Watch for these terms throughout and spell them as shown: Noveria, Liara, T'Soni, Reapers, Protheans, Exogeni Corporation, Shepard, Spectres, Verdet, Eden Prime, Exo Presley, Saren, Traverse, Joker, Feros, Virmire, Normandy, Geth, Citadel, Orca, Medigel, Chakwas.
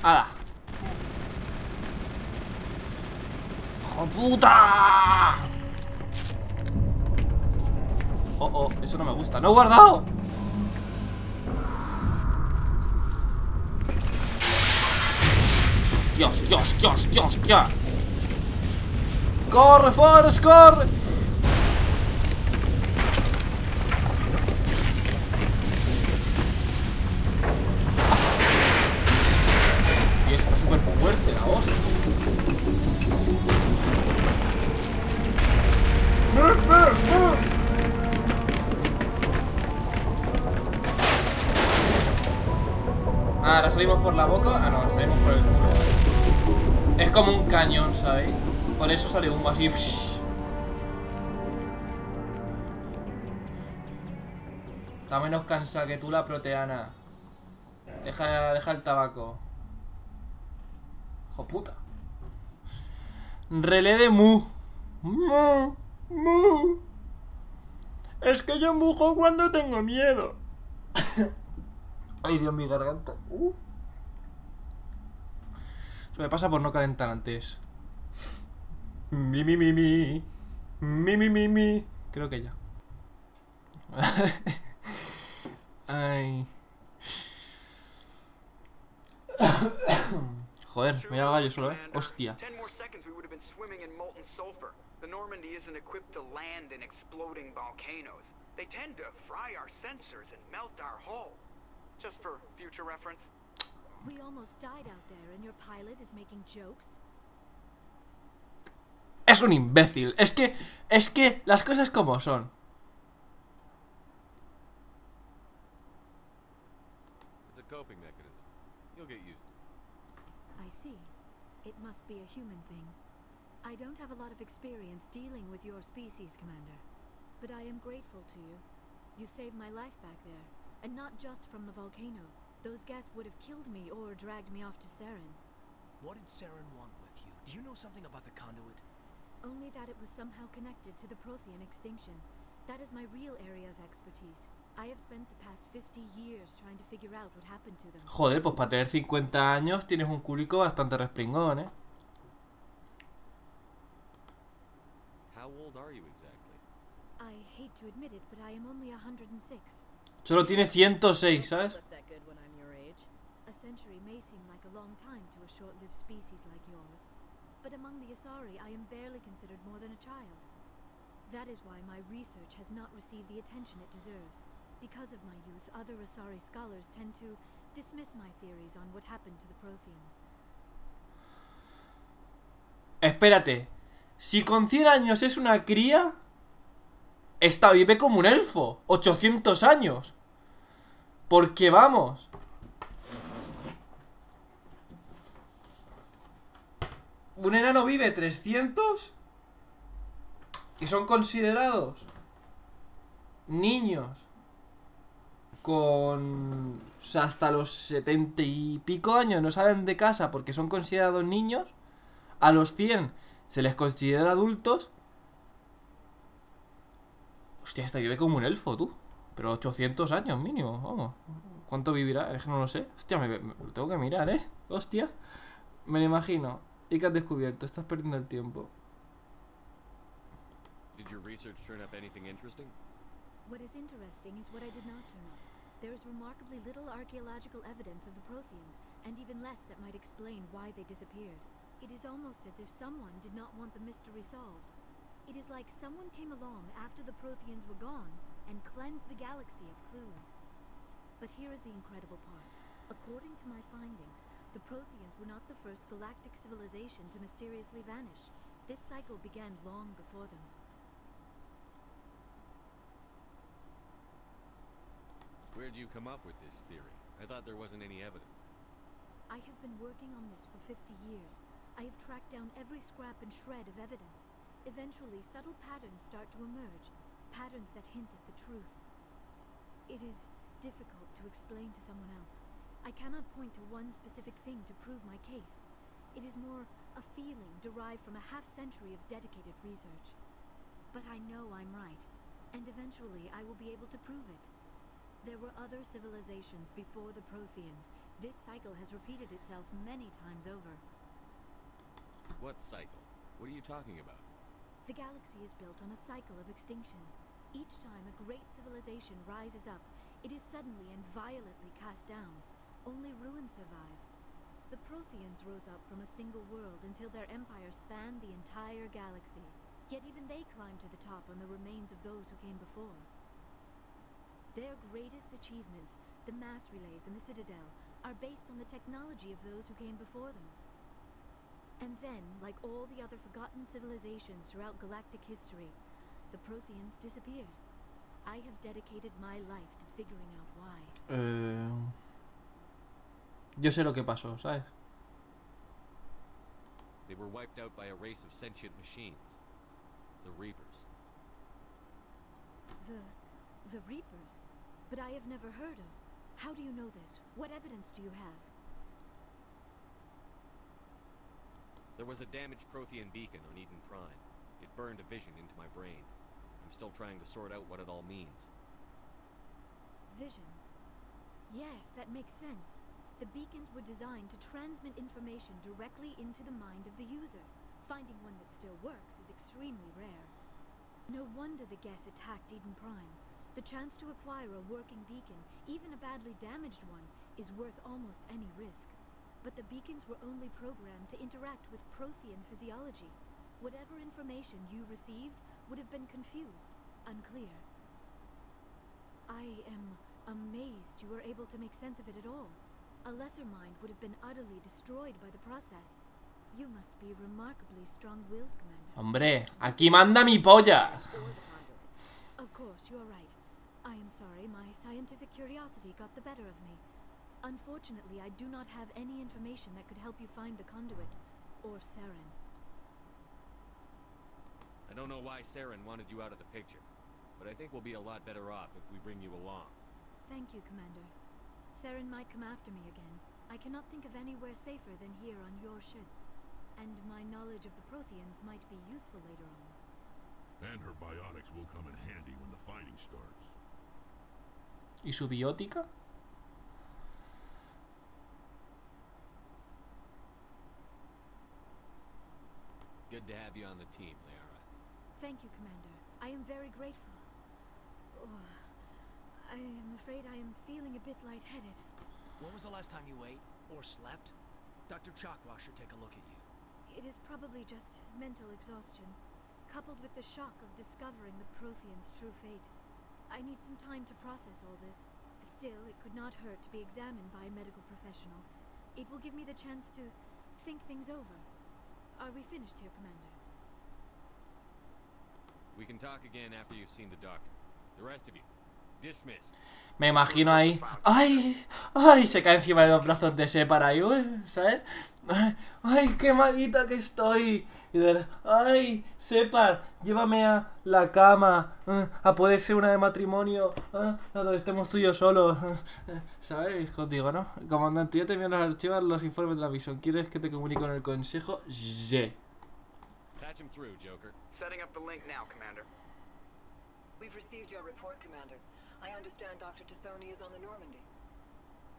¡Hala! ¡Hijo puta! Oh, oh, eso no me gusta. ¡No he guardado! Dios, Dios, Dios, Dios, ya. ¡Corre, Forrest, corre! Y esto es súper fuerte, la hostia. Ahora salimos por la boca. Ah, no, salimos por el culo. Es como un cañón, ¿sabéis? Por eso sale humo así. Está menos cansada que tú, la proteana. Deja el tabaco. Hijo puta. Relé de mu. Mu. Mu. Es que yo mujo cuando tengo miedo. Ay, Dios, mi garganta. Se me pasa por no calentar antes. Mi. Creo que ya. Ay. Joder, me he dado yo solo, ¿eh? Hostia. Es un imbécil. Es que las cosas como son. What did Saren want with you? Do you know something about the conduit? Only that it was somehow connected to the Prothean extinction. That is my real area of expertise. I have spent the past 50 years trying to figure out what happened to them. Joder, pues para tener 50 años tienes un culico bastante respringón, ¿eh? How old are you exactly? I hate to admit it, but I am only 106. Solo tiene 106, ¿sabes? A century may seem like a long time to a short-lived species like yours. But among the Asari, I am barely considered more than a child. That is why my research has not received the attention it deserves. Because of my youth, other Asari scholars tend to dismiss my theories on what happened to the Protheans. Espérate. Si con 100 años es una cría, esta vive como un elfo. 800 años. Porque vamos. Un enano vive 300 y son considerados niños con, o sea, hasta los 70 y pico años no salen de casa porque son considerados niños. A los 100 se les considera adultos. Hostia, esta vive como un elfo, tú. Pero 800 años mínimo, vamos. ¿Cuánto vivirá? Es que no lo sé. Hostia, me lo tengo que mirar, ¿eh? Hostia, me lo imagino. ¿Y qué has descubierto? Estás perdiendo el tiempo. Did your research turn up anything interesting? What is interesting is what I did not turn up. There is remarkably little archaeological evidence of the Protheans, and even less that might explain why they disappeared. It is almost as if someone did not want the mystery solved. It is like someone came along after the Protheans were gone and cleansed the galaxy of clues. But here is the incredible part. According to my findings, the Protheans were not the first galactic civilization to mysteriously vanish. This cycle began long before them. Where did you come up with this theory? I thought there wasn't any evidence. I have been working on this for 50 years. I have tracked down every scrap and shred of evidence. Eventually, subtle patterns start to emerge. Patterns that hint at the truth. It is difficult to explain to someone else. I cannot point to one specific thing to prove my case. It is more a feeling derived from a half century of dedicated research. But I know I'm right, and eventually I will be able to prove it. There were other civilizations before the Protheans, This cycle has repeated itself many times over. What cycle? What are you talking about? The galaxy is built on a cycle of extinction. Each time a great civilization rises up, it is suddenly and violently cast down. Only ruins survive. The Protheans rose up from a single world until their empire spanned the entire galaxy. Yet even they climbed to the top on the remains of those who came before. Their greatest achievements, the mass relays and the Citadel, are based on the technology of those who came before them. And then, like all the other forgotten civilizations throughout galactic history, the Protheans disappeared. I have dedicated my life to figuring out why. Yo sé lo que pasó, ¿sabes? They were wiped out by a race of sentient machines, the Reapers. The Reapers? But I have never heard of. How do you know this? What evidence do you have? There was a damaged Prothean beacon on Eden Prime. It burned a vision into my brain. I'm still trying to sort out what it all means. Visions? Yes, that makes sense. The beacons were designed to transmit information directly into the mind of the user. Finding one that still works is extremely rare. No wonder the Geth attacked Eden Prime. The chance to acquire a working beacon, even a badly damaged one, is worth almost any risk. But the beacons were only programmed to interact with Prothean physiology. Whatever information you received would have been confused, unclear. I am amazed you were able to make sense of it at all. A lesser mind would have been utterly destroyed by the process. You must be remarkably strong-willed, Commander. Hombre, aquí manda mi polla. Of course, you are right. I am sorry, my scientific curiosity got the better of me. Unfortunately, I do not have any information that could help you find the conduit, or Saren. I don't know why Saren wanted you out of the picture, but I think we'll be a lot better off if we bring you along. Thank you, Commander. Saren might come after me again. I cannot think of anywhere safer than here on your ship, and my knowledge of the Protheans might be useful later on. And her biotics will come in handy when the fighting starts. ¿Y su biótica? Good to have you on the team, Liara. Thank you, Commander. I am very grateful. Oh, I am afraid I am feeling a bit lightheaded. When was the last time you ate or slept? Dr. Chakwas should take a look at you. It is probably just mental exhaustion, coupled with the shock of discovering the Prothean's true fate. I need some time to process all this. Still, it could not hurt to be examined by a medical professional. It will give me the chance to think things over. Are we finished here, Commander? We can talk again after you've seen the doctor. The rest of you, dismissed. Me imagino ahí. ¡Ay! ¡Ay! Se cae encima de los brazos de Shepard ahí, ¿sabes? ¡Ay! ¡Qué malita que estoy! Y de... ¡Ay! Shepard, llévame a la cama. A poder ser una de matrimonio. Donde estemos tú y yo solos. ¿Sabes? Contigo, ¿no? Comandante, yo te envío los archivos, los informes de la misión. ¿Quieres que te comunique con el consejo? ¡Ye! Patch him through, Joker. Setting up the link now, Commander. We've received your report, Commander. I understand Dr. T'Soni is on the Normandy.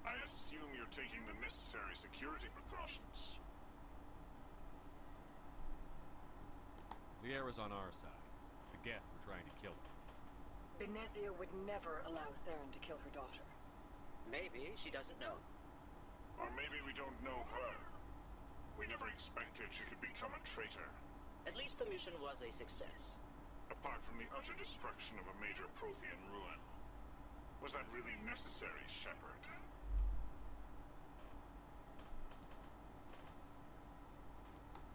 I assume you're taking the necessary security precautions. Liara's on our side. The Geth were trying to kill him. Benezia would never allow Saren to kill her daughter. Maybe she doesn't know. Or maybe we don't know her. We never expected she could become a traitor. At least the mission was a success. Apart from the utter destruction of a major Prothean ruin. Was that really necessary, Shepard?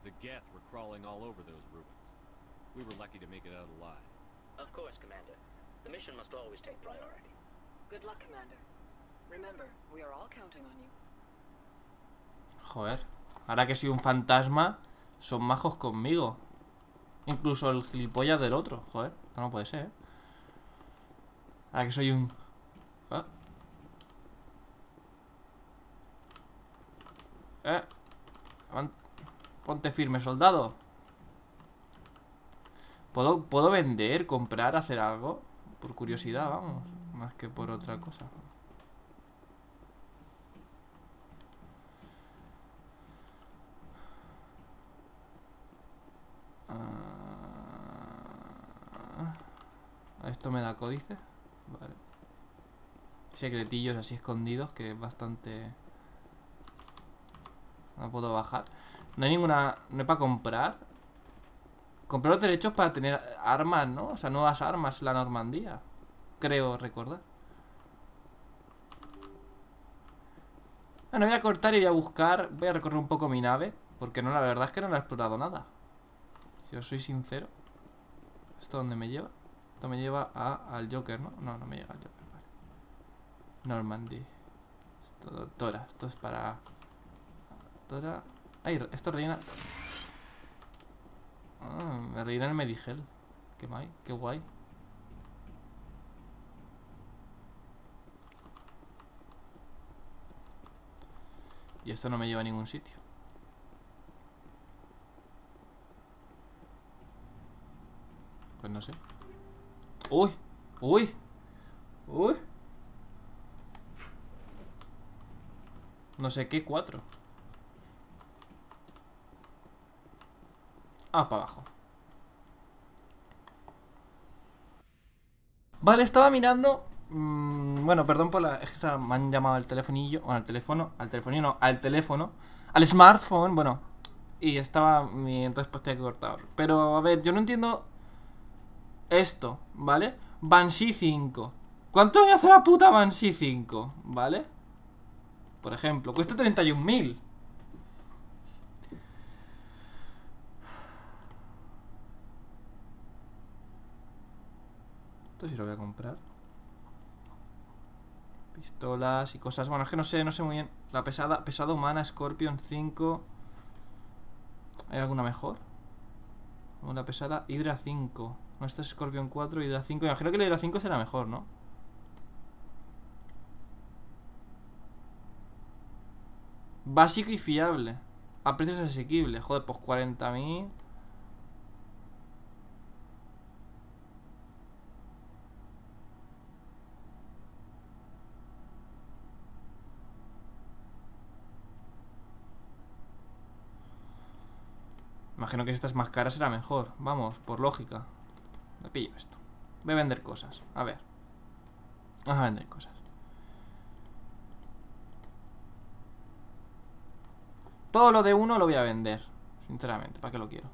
The Geth were crawling all over those ruins. We were lucky to make it out alive. Of course, Commander. The mission must always take priority. Good luck, Commander. Remember, we are all counting on you. Joder, ahora que soy un fantasma, son majos conmigo. Incluso el gilipollas del otro, joder, esto no puede ser, ¿eh? Ahora que soy un... ¿Ah? Ponte firme, soldado. ¿Puedo vender, comprar, hacer algo? Por curiosidad, vamos, más que por otra cosa. Esto me da códices. Vale. Secretillos así escondidos, que es bastante... No puedo bajar. No hay ninguna... No hay para comprar. Comprar los derechos para tener armas, ¿no? O sea, nuevas armas en la Normandía. Creo recordar. Bueno, voy a cortar y voy a buscar... Voy a recorrer un poco mi nave, porque no, la verdad es que no la he explorado nada. Si os soy sincero. ¿Esto dónde me lleva? Esto me lleva al Joker, ¿no? No, no me llega al Joker, vale. Normandy. Esto, doctora. Esto es para... Doctora... Ay, esto rellena... Ah, me rellena el Medigel. Qué mal, qué guay. Y esto no me lleva a ningún sitio. Pues no sé. ¡Uy! ¡Uy! ¡Uy! No sé qué, 4. Ah, para abajo. Vale, estaba mirando... bueno, perdón por la... Es que me han llamado al telefonillo. Bueno, al teléfono. Al smartphone, bueno. Y estaba... Entonces pues tenía que cortar. Pero, a ver, yo no entiendo... Esto, ¿vale? Banshee 5. ¿Cuánto me hace la puta Banshee 5? ¿Vale? Por ejemplo, cuesta 31.000. Esto sí lo voy a comprar. Pistolas y cosas. Bueno, es que no sé muy bien. La pesada humana, Scorpion 5. ¿Hay alguna mejor? Una pesada, Hydra 5. No, esta es Scorpion 4 y Hydra 5. Imagino que la Hydra 5 será mejor, ¿no? Básico y fiable. A precios asequibles. Joder, pues 40.000. Imagino que si esta es más cara será mejor. Vamos, por lógica. Me pillo esto. Voy a vender cosas. A ver. Vamos a vender cosas. Todo lo de uno lo voy a vender. Sinceramente, ¿para qué lo quiero?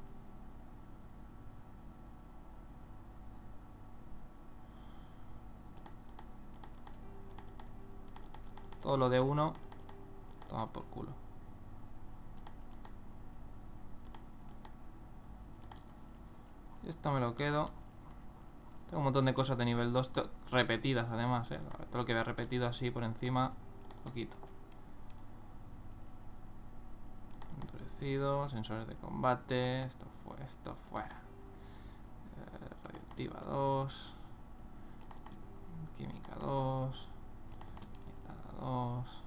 Todo lo de uno. Toma por culo. Esto me lo quedo. Tengo un montón de cosas de nivel 2 repetidas además, Todo lo que había repetido así por encima lo quito. Endurecido, sensores de combate. Esto fuera. Radioactiva 2. Química 2. Metada 2.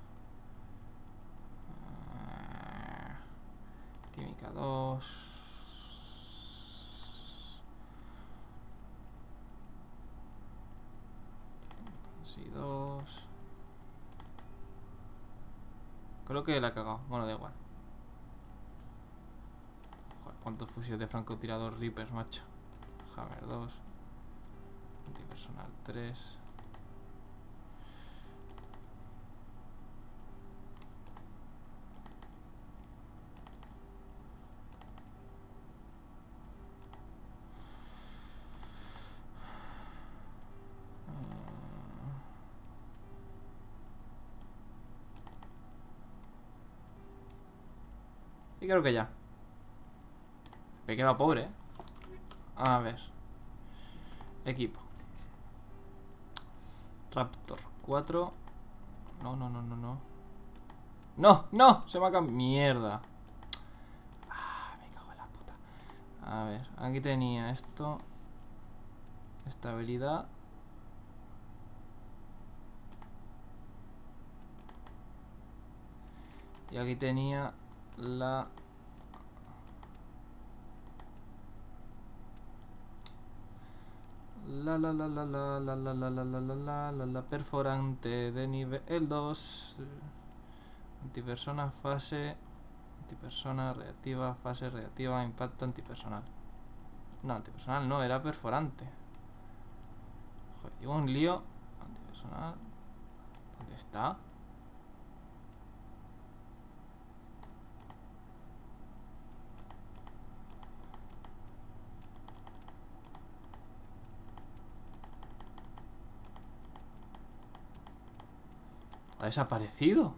Química 2. Y 2. Creo que la he cagado. Bueno, da igual. Joder, cuántos fusiles de francotirador Reapers, macho. Hammer 2. Antipersonal 3. Y creo que ya. Me he quedado pobre, ¿eh? A ver. Equipo. Raptor 4. No. ¡No! Se me ha cambiado. ¡Mierda! Ah, me cago en la puta. A ver, aquí tenía esto. Estabilidad. Y aquí tenía... La... La perforante de nivel 2. Antipersona, fase. Antipersona, reactiva, fase reactiva, impacto antipersonal. No, antipersonal no, era perforante. Joder, llevo un lío. Antipersonal. ¿Dónde está? Ha desaparecido.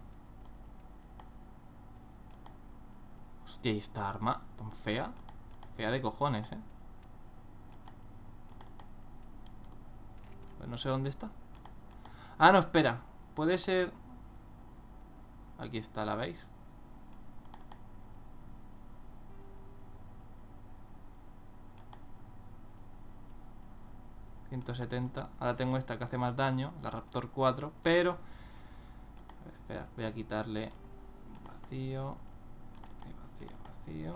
Hostia, y esta arma tan fea. Fea de cojones, eh. Pues no sé dónde está. Ah, no, espera. Puede ser... Aquí está, ¿la veis? ...170... Ahora tengo esta que hace más daño, la Raptor 4, pero... Espera, voy a quitarle vacío, y vacío, vacío,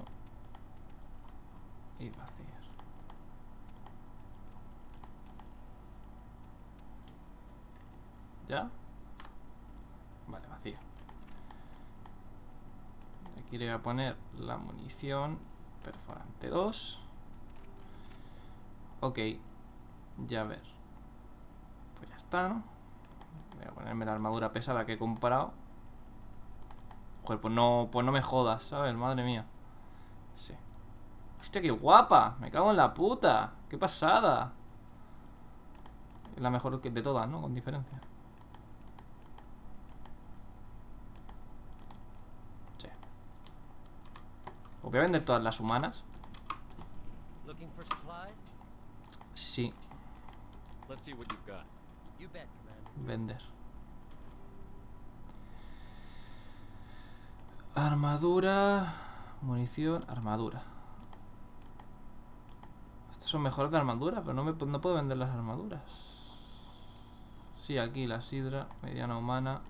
y vacío. ¿Ya? Vale, vacío. Aquí le voy a poner la munición perforante 2. Ok, ya a ver. Pues ya está, ¿no? Voy a ponerme la armadura pesada que he comprado. Joder, pues no me jodas, ¿sabes? Madre mía. Sí. Hostia, qué guapa. Me cago en la puta. Qué pasada. Es la mejor de todas, ¿no? Con diferencia. Sí. ¿Os voy a vender todas las humanas? Sí. Vender. Armadura. Munición, armadura. Estas son mejores de armadura, pero no puedo vender las armaduras. Sí, aquí la sidra, mediana humana.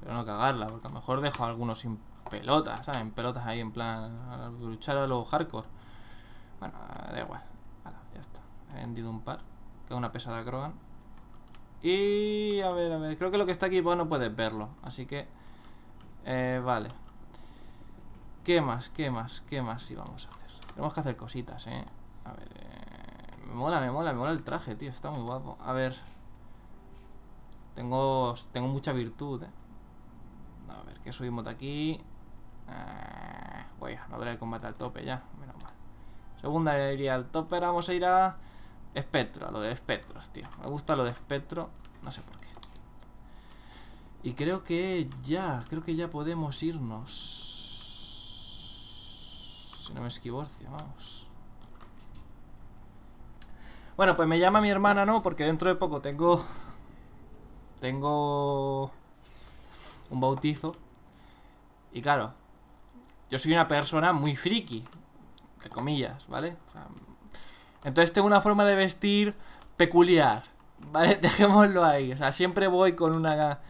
Pero no cagarla, porque a lo mejor dejo a algunos sin pelotas, ¿saben? Pelotas ahí en plan a luchar a los hardcore. Bueno, da igual. Hala, ya está. He vendido un par. Queda una pesada Krogan. Y... a ver, creo que lo que está aquí vos no puedes verlo, así que... vale. ¿Qué más? ¿Qué más? ¿Qué más íbamos a hacer? Tenemos que hacer cositas, ¿eh? A ver... Me mola el traje, tío. Está muy guapo. A ver... Tengo mucha virtud, ¿eh? A ver, ¿qué subimos de aquí? Bueno, armadura de combate al tope ya, menos mal. Segunda iría al tope, ahora vamos a ir a espectro, a lo de espectros, tío. Me gusta lo de espectro, no sé por qué. Y creo que ya podemos irnos. Si no me esquivorcio, vamos. Bueno, pues me llama mi hermana, ¿no? Porque dentro de poco tengo un bautizo. Y claro, yo soy una persona muy friki, entre comillas, ¿vale? O sea, entonces tengo una forma de vestir peculiar, ¿vale? Dejémoslo ahí. O sea, siempre voy con una...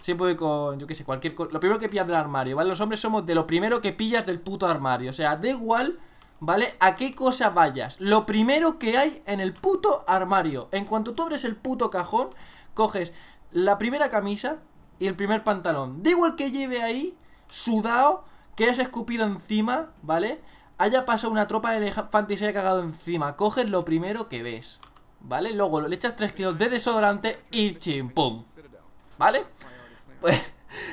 Siempre voy con, yo qué sé, cualquier cosa. Lo primero que pillas del armario, ¿vale? Los hombres somos de lo primero que pillas del puto armario. O sea, da igual, ¿vale? A qué cosa vayas. Lo primero que hay en el puto armario. En cuanto tú abres el puto cajón, coges la primera camisa y el primer pantalón. Da igual que lleve ahí, sudado, que es escupido encima, ¿vale? Haya pasado una tropa de elefantes y se haya cagado encima. Coges lo primero que ves, ¿vale? Luego le echas 3 kilos de desodorante y chimpum, ¿vale? Pues,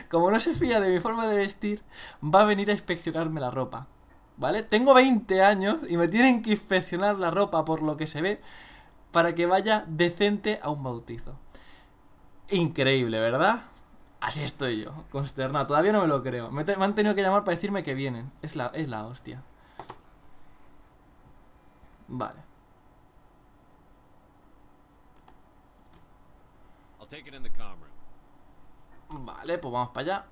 como no se fía de mi forma de vestir, va a venir a inspeccionarme la ropa, ¿vale? Tengo 20 años y me tienen que inspeccionar la ropa, por lo que se ve, para que vaya decente a un bautizo. Increíble, ¿verdad? Así estoy yo, consternado, todavía no me lo creo. Me han tenido que llamar para decirme que vienen. Es la hostia. Vale. Vale, pues vamos para allá.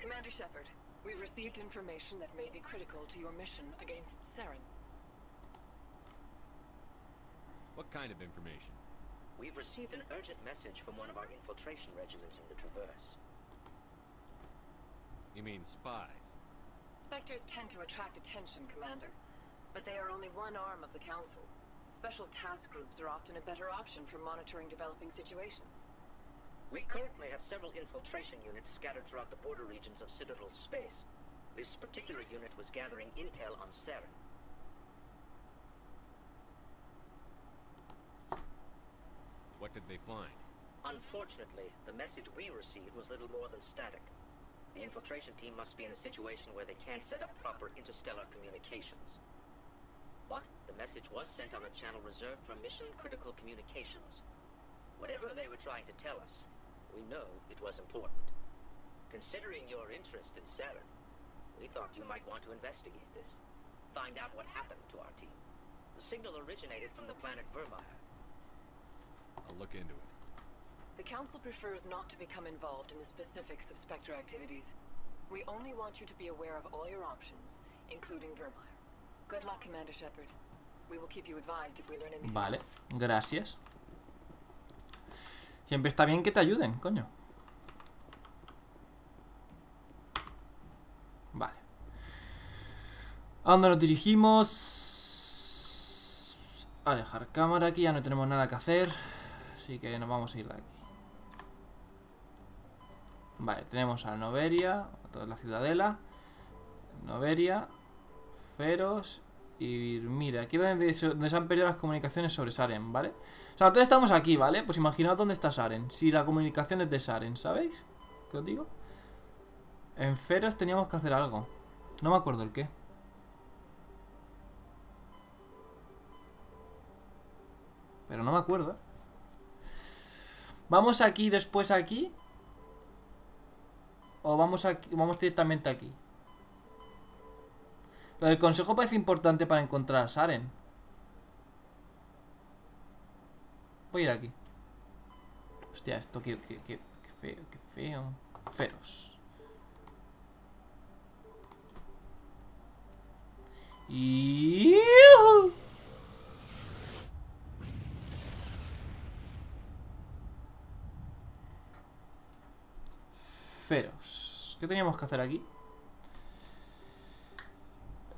Commander Shepard. We've received information that may be critical to your mission against Saren. What kind of information? We've received an urgent message from one of our infiltration regiments in the Traverse. You mean spies? Spectres tend to attract attention, Commander, but they are only one arm of the Council. Special task groups are often a better option for monitoring developing situations. We currently have several infiltration units scattered throughout the border regions of Citadel space. This particular unit was gathering intel on Saren. What did they find? Unfortunately, the message we received was little more than static. The infiltration team must be in a situation where they can't set up proper interstellar communications. But the message was sent on a channel reserved for mission-critical communications. Whatever they were trying to tell us, we know it was important. Considering your interest in Saren, we thought you might want to investigate this. Find out what happened to our team. The signal originated from the planet Vermire. I'll look into it. The Council prefers not to become involved in the specifics of Spectre activities. We only want you to be aware of all your options, including Vermire. Good luck, Commander Shepard. We will keep you advised if we learn anything. Vale, gracias. Siempre está bien que te ayuden, coño. Vale. ¿A dónde nos dirigimos? A dejar cámara aquí, ya no tenemos nada que hacer. Así que nos vamos a ir de aquí. Vale, tenemos a Noveria, toda la ciudadela. Noveria, Feros y Virmire. Aquí es donde se han perdido las comunicaciones sobre Saren, ¿vale? O sea, todos estamos aquí, ¿vale? Pues imaginaos dónde está Saren. Si la comunicación es de Saren, ¿sabéis? ¿Qué os digo? En Feros teníamos que hacer algo. No me acuerdo el qué. Pero no me acuerdo. ¿Vamos aquí después aquí? ¿O vamos aquí, vamos directamente aquí? Lo del consejo parece importante para encontrar a Saren. Voy a ir aquí. Hostia, esto qué feo. Feros. Y... Feros. ¿Qué teníamos que hacer aquí?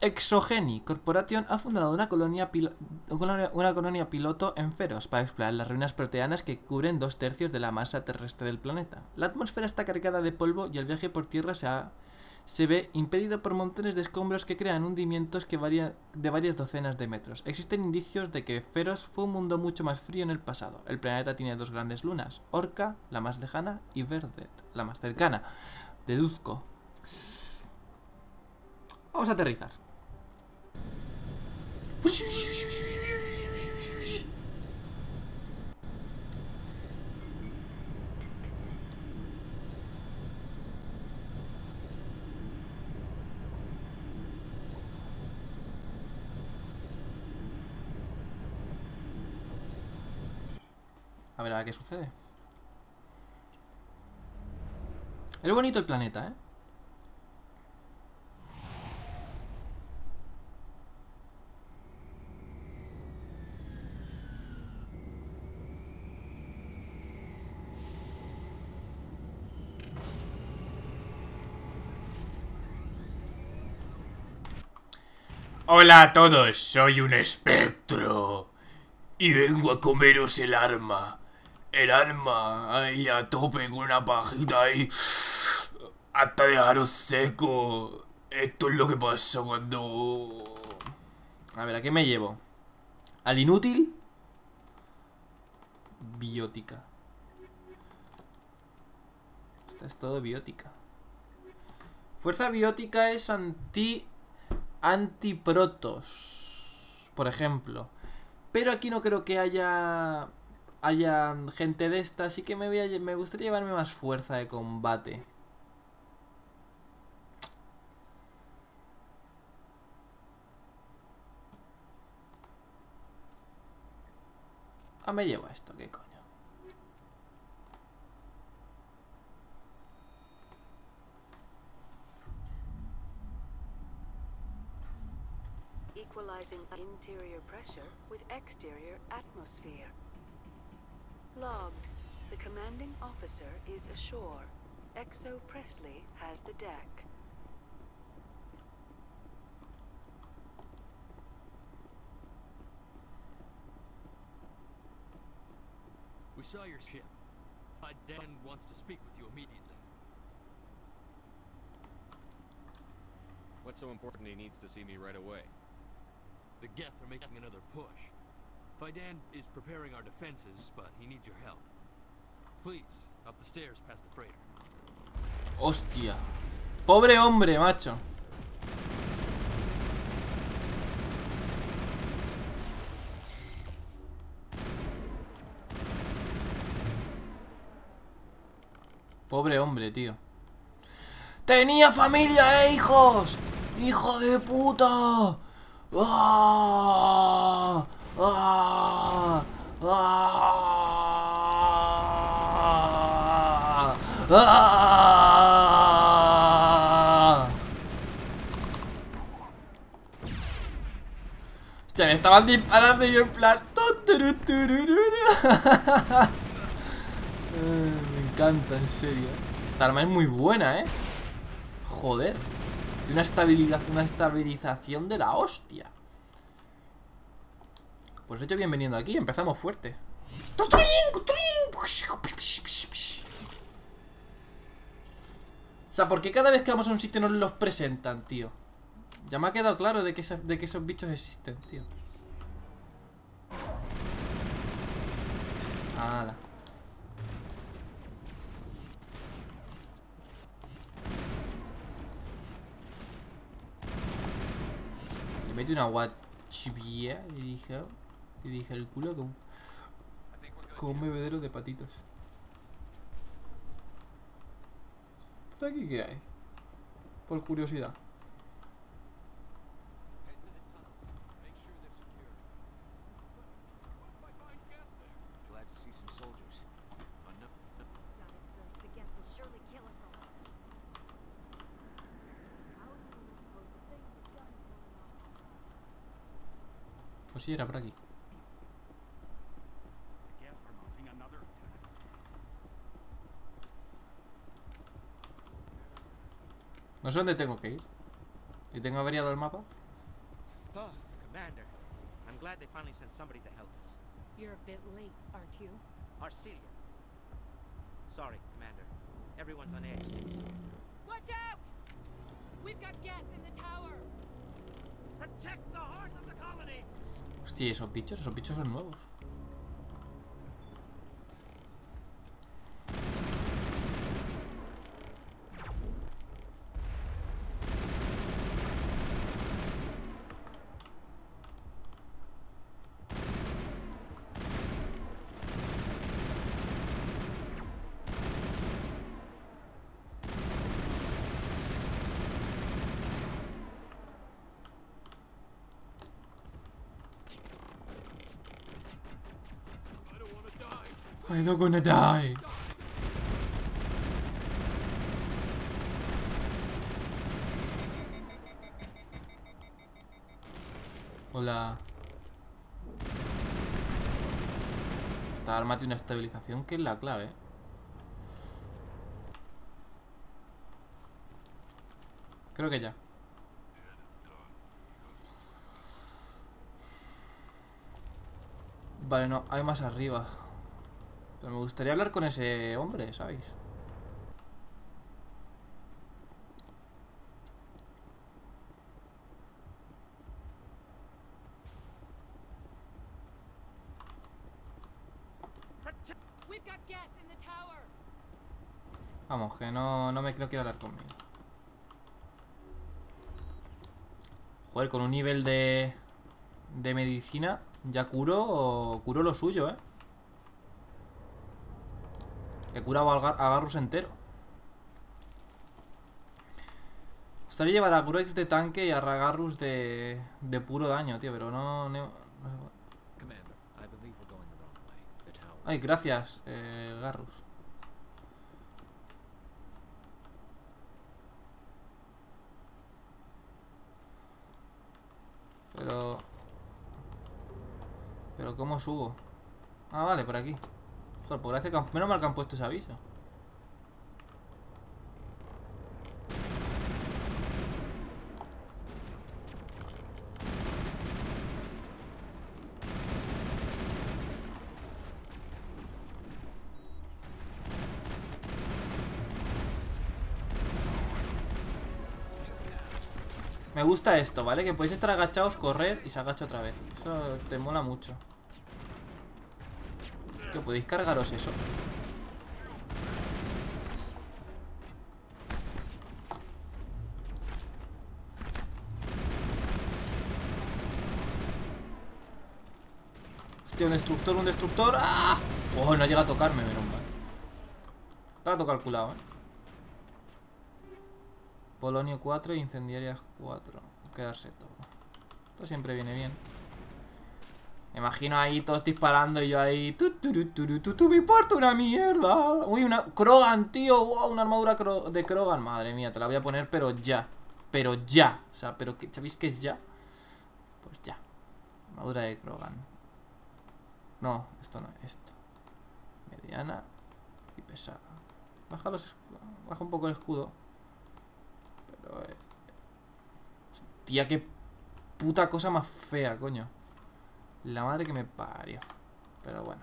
Exogeni Corporation ha fundado una colonia piloto en Feros para explorar las ruinas proteanas que cubren 2/3 de la masa terrestre del planeta. La atmósfera está cargada de polvo y el viaje por tierra se ve impedido por montones de escombros que crean hundimientos que varían de varias docenas de metros. Existen indicios de que Feros fue un mundo mucho más frío en el pasado. El planeta tiene dos grandes lunas, Orca, la más lejana, y Verdet, la más cercana. Deduzco. Vamos a aterrizar. A ver qué sucede. Es bonito el planeta, ¿eh? Hola a todos, soy un espectro y vengo a comeros el alma. El alma, ahí a tope con una pajita ahí, hasta dejaros seco. Esto es lo que pasa cuando... A ver, ¿a qué me llevo? ¿Al inútil? Biótica. Esta es todo biótica. Fuerza biótica es antiprotos, por ejemplo. Pero aquí no creo que haya gente de esta, así que me gustaría llevarme más fuerza de combate. Ah, me llevo esto, qué coño. Equalizing interior pressure with exterior atmosphere. Logged. The commanding officer is ashore. Exo Presley has the deck. We saw your ship. Dan wants to speak with you immediately. What's so important he needs to see me right away? The Geth are making another push. Fidan is preparing our defenses, but he needs your help. Please, up the stairs past the freighter. Hostia. Pobre hombre, macho. Pobre hombre, tío. ¡Tenía familia e hijos! ¡Hijo de puta! ¡Ah! ¡Ah! ¡Ah! ¡Ah! Hostia, me estaban disparando y yo en plan... Me encanta, en serio. Esta arma es muy buena, ¿eh? Joder. Tiene una estabilización de la hostia. Pues de hecho bien veniendo aquí, empezamos fuerte. O sea, ¿por qué cada vez que vamos a un sitio nos los presentan, tío? Ya me ha quedado claro de que esos bichos existen, tío. Ala. Le metí una guachibía y dije... Y dije el culo como un bebedero de patitos. ¿Por aquí qué hay? Por curiosidad. Pues sí, era por aquí. No sé dónde tengo que ir. ¿Y tengo averiado el mapa? Oh, Commander, I'm glad they finally sent somebody to help us. You're a bit late, aren't you? Arcelia. Sorry, Commander. Everyone's on edge since. Watch out! We've got Geth in the tower. Protect the heart of the colony. Hostia, esos bichos son nuevos. I'm gonna die. Hola. Esta arma tiene una estabilización que es la clave. Creo que ya. Vale, no, hay más arriba. Me gustaría hablar con ese hombre, ¿sabéis? Vamos, que no me creo que quiera hablar conmigo. Joder, con un nivel de medicina ya curo lo suyo, ¿eh? He curado a Garrus entero. Gustaría llevar a Gruex de tanque y a Garrus de puro daño, tío, pero no. Ay, gracias, Garrus. Pero ¿cómo subo? Ah, vale, por aquí. Joder, por hacer campo. Menos mal que han puesto ese aviso. Me gusta esto, ¿vale? Que podéis estar agachados, correr y se agacha otra vez. Eso te mola mucho. Que podéis cargaros eso. Hostia, un destructor. ¡Ah! Oh, no llega a tocarme, menos mal. Está todo calculado, ¿eh? Polonio 4 e incendiarias 4. Quedarse todo. Esto siempre viene bien. Me imagino ahí todos disparando y yo ahí. Me importa una mierda. Uy, una Krogan, tío. Wow, una armadura de Krogan. Madre mía, te la voy a poner, pero ya. Pero ya. O sea, pero que, ¿sabéis qué es ya? Pues ya. Armadura de Krogan. No, esto no, esto. Mediana y pesada. Baja los escudos. Baja un poco el escudo. Hostia, qué puta cosa más fea, coño. La madre que me parió. Pero bueno.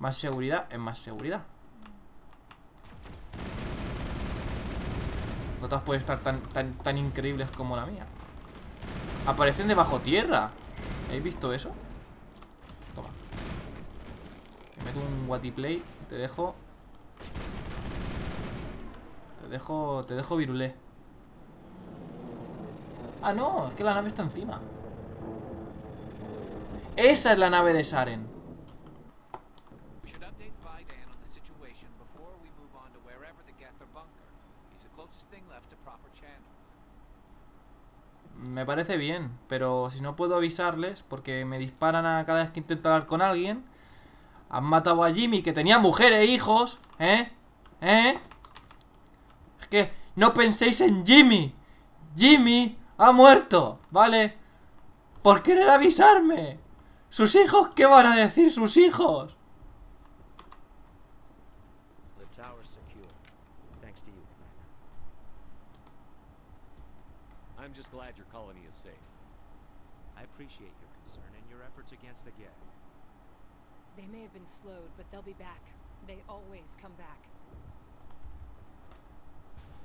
Más seguridad es más seguridad. No todas pueden estar tan increíbles como la mía. Aparecen de bajo tierra. ¿Habéis visto eso? Toma. Te meto un guatiplay y te dejo. Te dejo virulé. Ah, no, es que la nave está encima. Esa es la nave de Saren. Me parece bien, pero si no puedo avisarles, porque me disparan a cada vez que intento hablar con alguien. Han matado a Jimmy, que tenía mujer e hijos. Es que no penséis en Jimmy. Jimmy ha muerto, ¿vale? Por querer avisarme. ¿Sus hijos? ¿Qué van a decir sus hijos?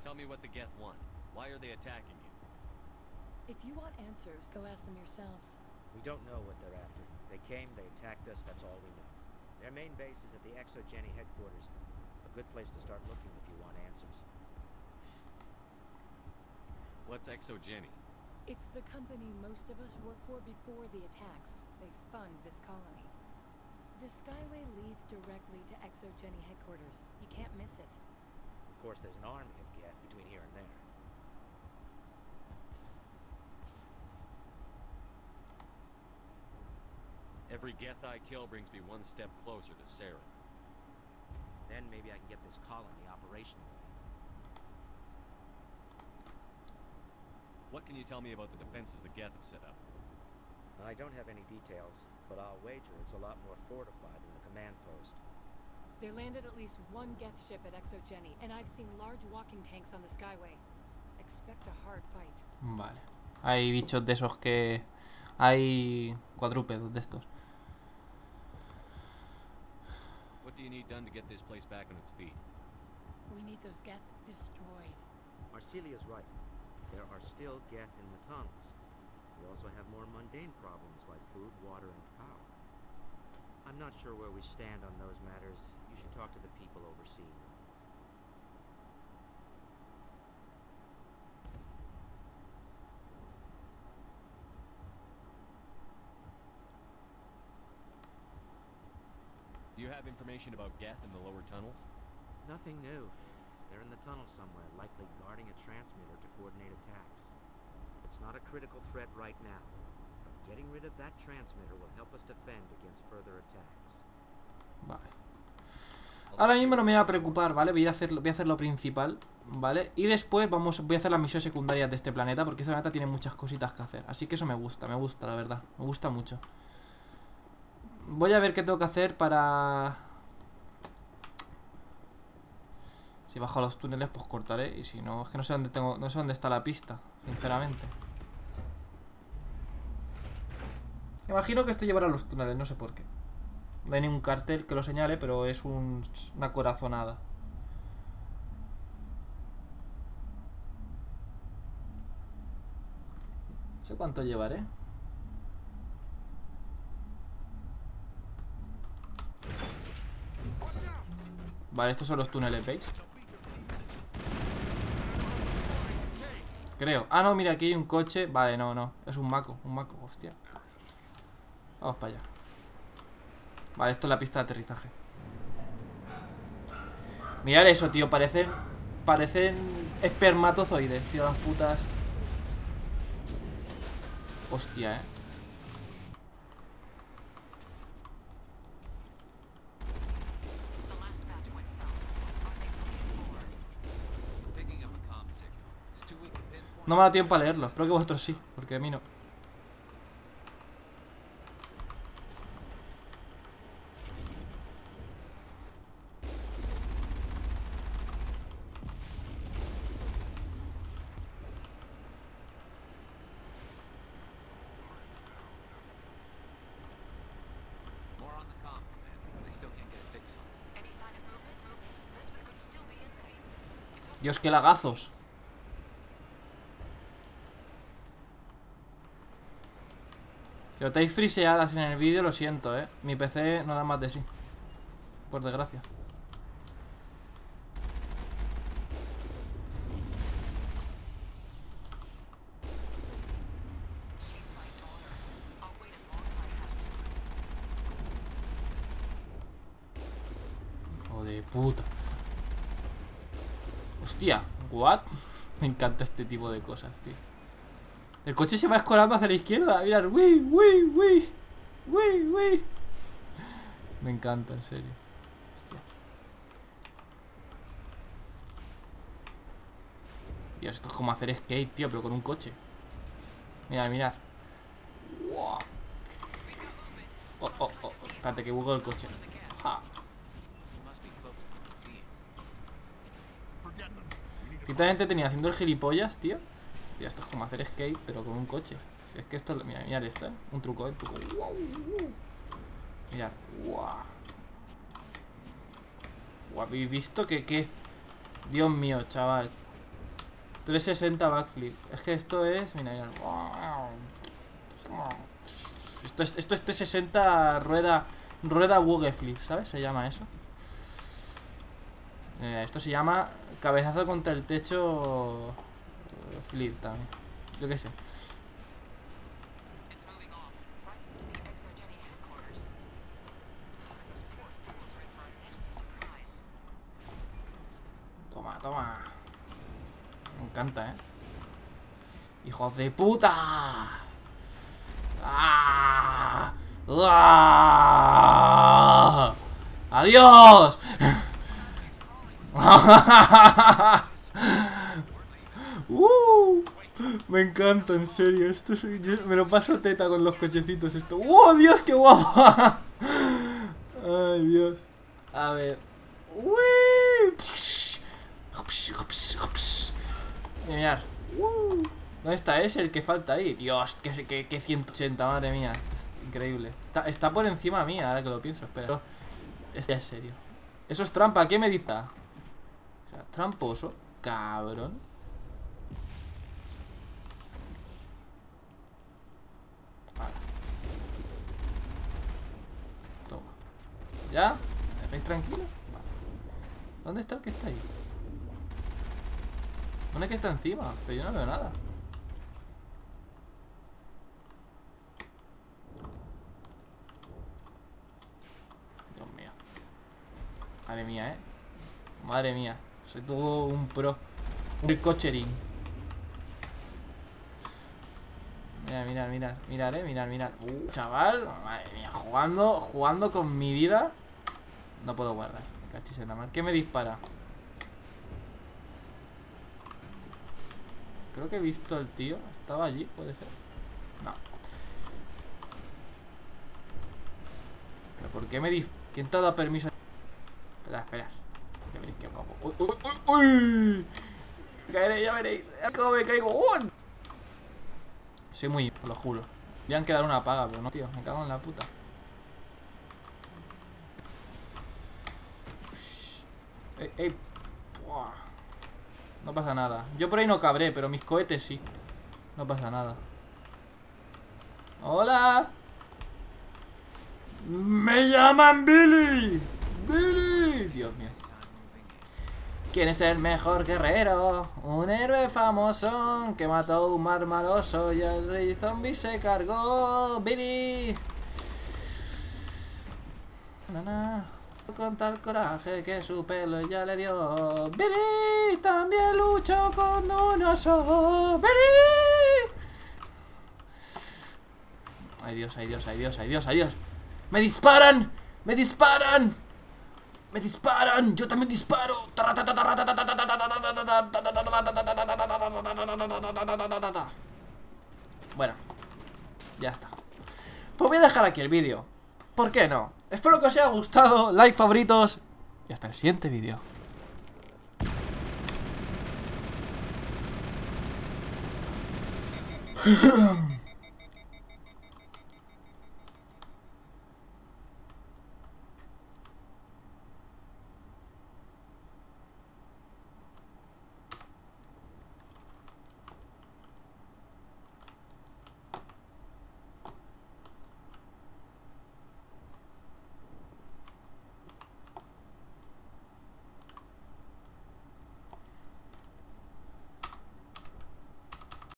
Tell me what the Geth want. Why are they attacking you? If you want answers, go ask them yourselves. We don't know what they're after. They came, they attacked us, that's all we know. Their main base is at the Exogeni headquarters. A good place to start looking if you want answers. What's Exogeni? It's the company most of us work for before the attacks. They fund this colony. The Skyway leads directly to Exogeni headquarters. You can't miss it. Of course, there's an army of Geth between here and there. Every Geth I kill brings me one step closer to Saren. Then maybe I can get this colony operational. What can you tell me about the defenses the Geth have set up? I don't have any details, but I'll wager it's a lot more fortified than the command post. They landed at least one Geth ship at Exogeni, and I've seen large walking tanks on the Skyway. Expect a hard fight. Vale. Hay bichos de esos que... Hay cuadrúpedos de estos. What do you need done to get this place back on its feet? We need those Geth destroyed. Arcelia's right. There are still Geth in the tunnels. We also have more mundane problems like food, water, and power. I'm not sure where we stand on those matters. You should talk to the people overseeing them. Do you have information about Geth in the lower tunnels? Nothing new. They're in the tunnel somewhere, likely guarding a transmitter to coordinate attacks. It's not a critical threat right now. Getting rid of that transmitter will help us defend against further attacks. Vale. Ahora mismo no me voy a preocupar, ¿vale? Voy a hacer lo principal, ¿vale? Y después voy a hacer las misiones secundarias de este planeta, porque este planeta tiene muchas cositas que hacer. Así que eso me gusta, la verdad. Me gusta mucho. Voy a ver qué tengo que hacer para... Si bajo a los túneles, pues cortaré. Y si no, es que no sé dónde está la pista, sinceramente. Imagino que esto llevará a los túneles, no sé por qué. No hay ningún cartel que lo señale, pero es una corazonada. sé cuánto llevaré. Vale, estos son los túneles, ¿veis? Creo. Ah, no, mira, aquí hay un coche. Vale, no, no. Es un maco, hostia. Vamos para allá. Vale, esto es la pista de aterrizaje. Mirad eso, tío. Parecen espermatozoides, tío, las putas. Hostia, eh. No me da tiempo a leerlo, espero que vosotros sí, porque a mí no. Dios, qué lagazos. Si notáis friseadas en el vídeo, lo siento, eh. Mi PC no da más de sí, por desgracia. Hijo de puta. Hostia, what? Me encanta este tipo de cosas, tío. El coche se va escorando hacia la izquierda. Mirad, uy, uy, uy. Uy, uy. Me encanta, en serio. Hostia. Dios, esto es como hacer skate, tío, pero con un coche. Mirad, mirad. Wow. Oh, oh, oh. Espérate, que bugueo el coche. Ja. Literalmente tenía haciendo el gilipollas, tío. Tío, esto es como hacer skate, pero con un coche. Si es que esto, mira, mirad esto, ¿eh? Un truco, ¿eh? Mirad, guau. Wow. ¿Habéis visto que qué? Dios mío, chaval. 360 backflip. Es que esto es, mira, mirad. Wow. Esto es 360 rueda bugue flip, ¿sabes? Se llama eso. Esto se llama cabezazo contra el techo... flip también, yo qué sé. Toma, toma. Me encanta, eh. ¡Hijos de puta! ¡Ah! ¡Ah! ¡Adiós! Me encanta, en serio. Esto es, yo me lo paso teta con los cochecitos. Esto. ¡Oh, Dios, qué guapo! Ay, Dios. A ver. ¡Uy! Mirad. ¿Dónde está ese? El que falta ahí. Dios, que 180, madre mía. Es increíble. Está por encima mía, ahora que lo pienso. Espera. Este es serio. Eso es trampa. ¿Qué me dicta? O sea, tramposo. Cabrón. ¿Ya? ¿Me dejáis tranquilo? Vale. ¿Dónde está el que está ahí? Pone que está encima, pero yo no veo nada. Dios mío. Madre mía, eh. Madre mía. Soy todo un pro. Un cocherín. Mira, mira, mira. Mirad, mirad, mirad. Chaval. Madre mía. Jugando con mi vida. No puedo guardar, me cachis en la mar. ¿Qué me dispara? Creo que he visto al tío. ¿Estaba allí? ¿Puede ser? No. ¿Pero por qué me dispara? ¿Quién te ha dado permiso? Espera, espera. Ya veréis que guapo. ¡Uy, uy, uy, uy! Caeré, ya veréis. ¡Cómo me caigo! ¡Uy! Soy muy... lo juro. Me han quedado una paga, pero no, tío. Me cago en la puta. Ey, ey. Buah. No pasa nada. Yo por ahí no cabré, pero mis cohetes sí. No pasa nada. Hola. Me llaman Billy. Billy. Dios mío. ¿Quién es el mejor guerrero? Un héroe famoso que mató a un mar maloso y el rey zombie se cargó. Billy. Con tal coraje que su pelo ya le dio. Billy también luchó con un oso. Billy. Ay Dios, ay Dios, ay Dios, ay Dios, ay Dios. ¡Me disparan! ¡Me disparan! ¡Me disparan! ¡Yo también disparo! Bueno, ya está. Pues voy a dejar aquí el vídeo. ¿Por qué no? Espero que os haya gustado. Like, favoritos. Y hasta el siguiente vídeo.